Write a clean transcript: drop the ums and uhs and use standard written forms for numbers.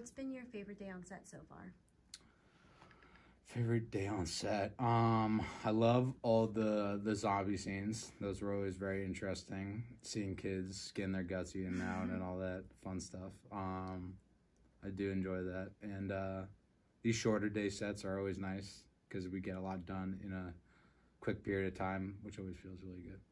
what's been your favorite day on set so far? Favorite day on set? I love all the zombie scenes. Those were always very interesting. Seeing kids skin their guts in and out and all that fun stuff. I do enjoy that. And these shorter day sets are always nice because we get a lot done in a quick period of time, which always feels really good.